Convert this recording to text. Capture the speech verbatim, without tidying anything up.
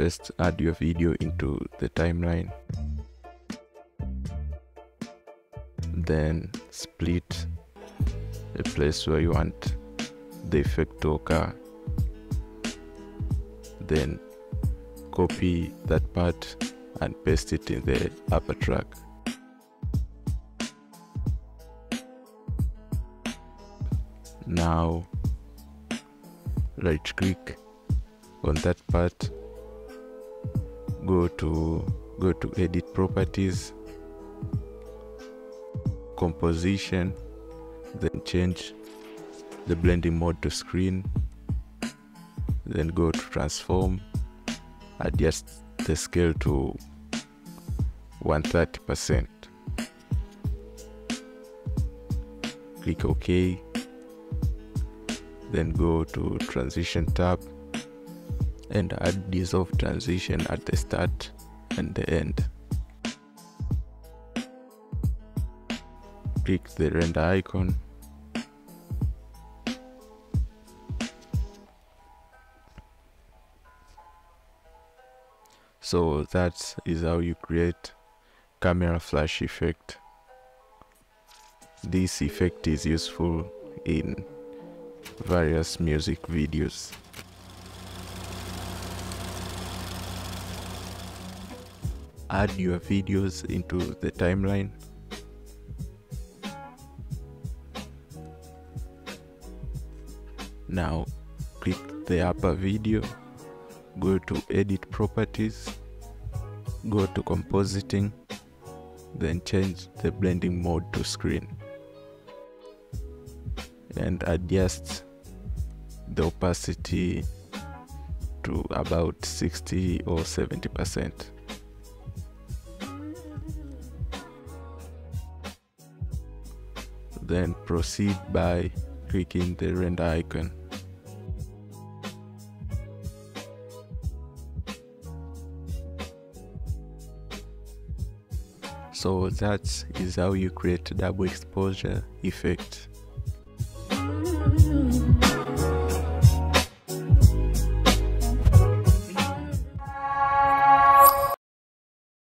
first add your video into the timeline, then split the place where you want the effect to occur, then copy that part and paste it in the upper track. Now right click on that part, go to go to edit properties, composition, then change the blending mode to screen, then go to transform, adjust the scale to one hundred thirty percent, click OK, then go to transition tab and add dissolve transition at the start and the end. Click the render icon, so that is how you create camera flash effect. This effect is useful in various music videos. Add your videos into the timeline. Now click the upper video, go to edit properties, go to compositing, then change the blending mode to screen and adjust the opacity to about sixty or seventy percent. Then proceed by clicking the render icon. So that is how you create double exposure effect.